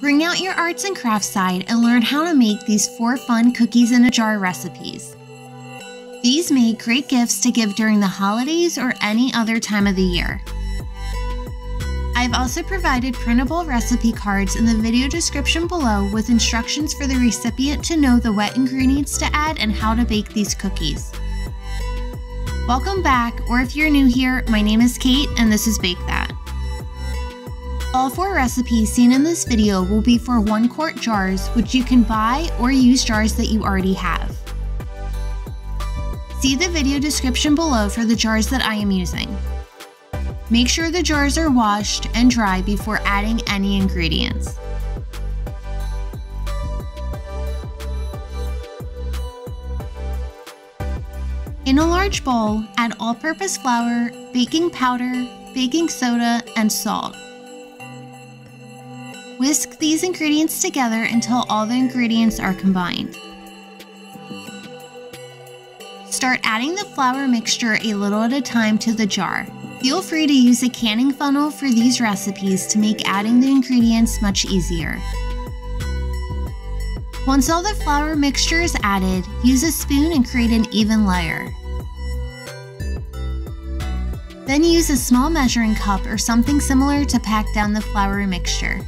Bring out your arts and crafts side and learn how to make these 4 fun cookies in a jar recipes. These make great gifts to give during the holidays or any other time of the year. I've also provided printable recipe cards in the video description below with instructions for the recipient to know the wet ingredients to add and how to bake these cookies. Welcome back, or if you're new here, my name is Kate and this is Bake That. All 4 recipes seen in this video will be for 1-quart jars, which you can buy or use jars that you already have. See the video description below for the jars that I am using. Make sure the jars are washed and dry before adding any ingredients. In a large bowl, add all-purpose flour, baking powder, baking soda, and salt. Whisk these ingredients together until all the ingredients are combined. Start adding the flour mixture a little at a time to the jar. Feel free to use a canning funnel for these recipes to make adding the ingredients much easier. Once all the flour mixture is added, use a spoon and create an even layer. Then use a small measuring cup or something similar to pack down the flour mixture.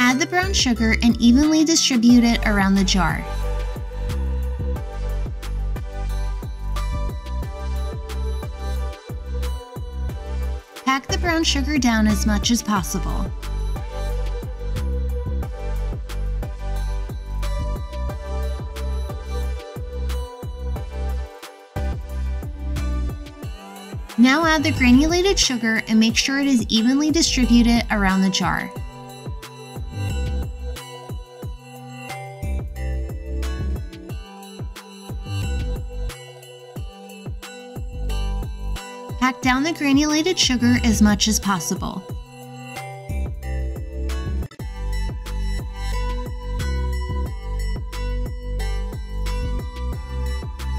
Add the brown sugar and evenly distribute it around the jar. Pack the brown sugar down as much as possible. Now add the granulated sugar and make sure it is evenly distributed around the jar. Pack down the granulated sugar as much as possible.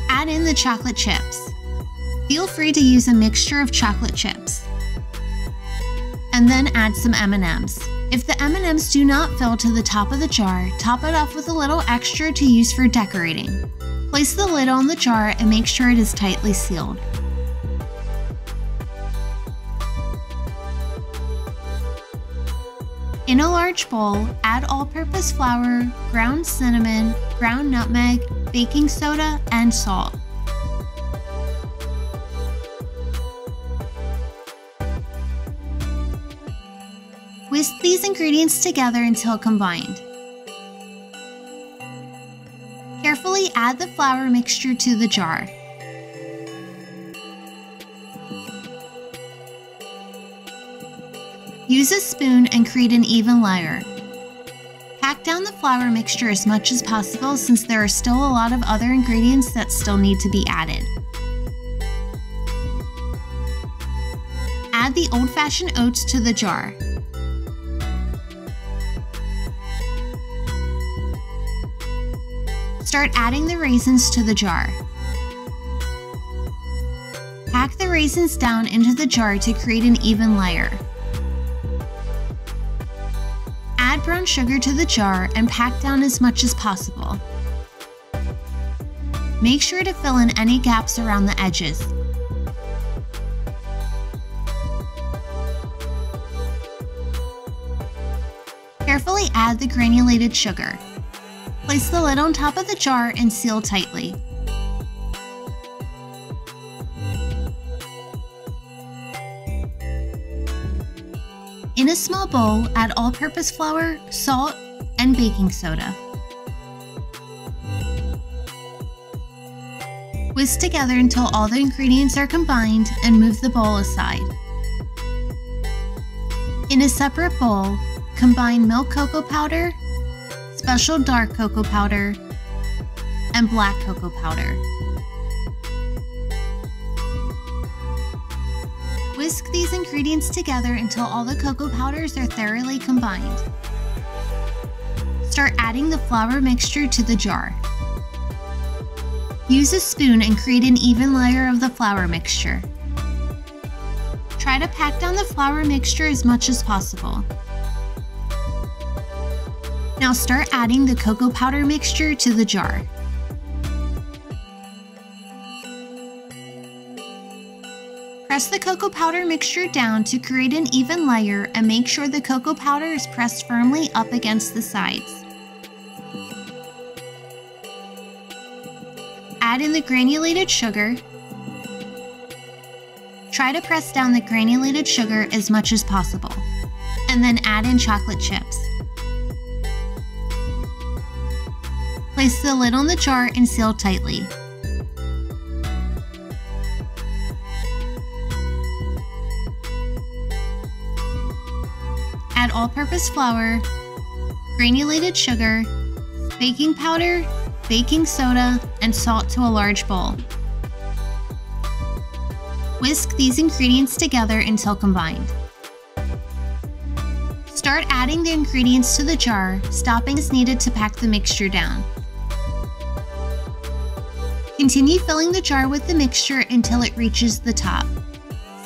Add in the chocolate chips. Feel free to use a mixture of chocolate chips. And then add some M&Ms. If the M&Ms do not fill to the top of the jar, top it off with a little extra to use for decorating. Place the lid on the jar and make sure it is tightly sealed. In a large bowl, add all-purpose flour, ground cinnamon, ground nutmeg, baking soda, and salt. Whisk these ingredients together until combined. Carefully add the flour mixture to the jar. Use a spoon and create an even layer. Pack down the flour mixture as much as possible since there are still a lot of other ingredients that still need to be added. Add the old-fashioned oats to the jar. Start adding the raisins to the jar. Pack the raisins down into the jar to create an even layer. Add brown sugar to the jar and pack down as much as possible. Make sure to fill in any gaps around the edges. Carefully add the granulated sugar. Place the lid on top of the jar and seal tightly. In a small bowl, add all-purpose flour, salt, and baking soda. Whisk together until all the ingredients are combined and move the bowl aside. In a separate bowl, combine milk cocoa powder, special dark cocoa powder, and black cocoa powder. Whisk these ingredients together until all the cocoa powders are thoroughly combined. Start adding the flour mixture to the jar. Use a spoon and create an even layer of the flour mixture. Try to pack down the flour mixture as much as possible. Now start adding the cocoa powder mixture to the jar. Press the cocoa powder mixture down to create an even layer and make sure the cocoa powder is pressed firmly up against the sides. Add in the granulated sugar. Try to press down the granulated sugar as much as possible, and then add in chocolate chips. Place the lid on the jar and seal tightly. Add all-purpose flour, granulated sugar, baking powder, baking soda, and salt to a large bowl. Whisk these ingredients together until combined. Start adding the ingredients to the jar, stopping as needed to pack the mixture down. Continue filling the jar with the mixture until it reaches the top.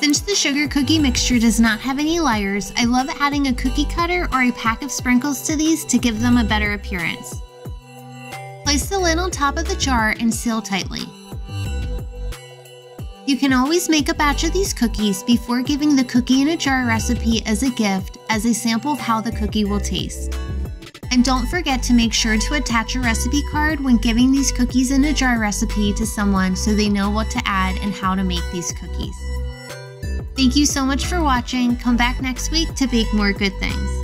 Since the sugar cookie mixture does not have any layers, I love adding a cookie cutter or a pack of sprinkles to these to give them a better appearance. Place the lid on top of the jar and seal tightly. You can always make a batch of these cookies before giving the cookie in a jar recipe as a gift as a sample of how the cookie will taste. And don't forget to make sure to attach a recipe card when giving these cookies in a jar recipe to someone so they know what to add and how to make these cookies. Thank you so much for watching. Come back next week to bake more good things.